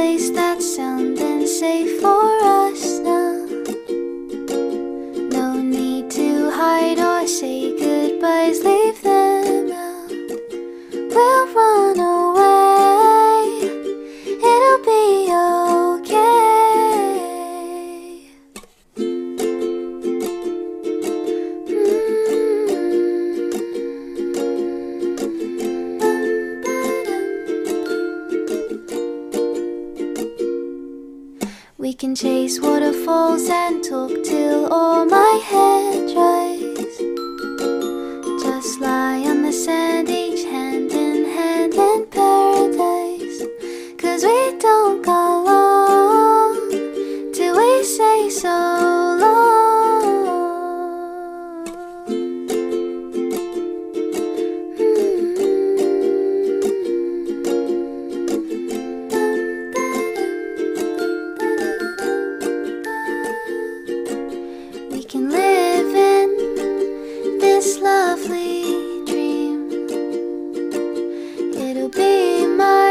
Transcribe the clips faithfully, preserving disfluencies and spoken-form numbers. place that's sound and safe for us now. No need to hide or say goodbyes, leave them out. We'll run away, it'll be okay. We can chase waterfalls and talk till all my hair dries. Just lie on the sand, each hand in hand in paradise. Cause we don't go long till we say so long. Mm-hmm. We can live in this lovely dream. It'll be my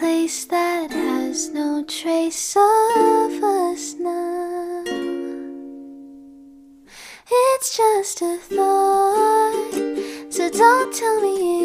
place that has no trace of us now. It's just a thought, so don't tell me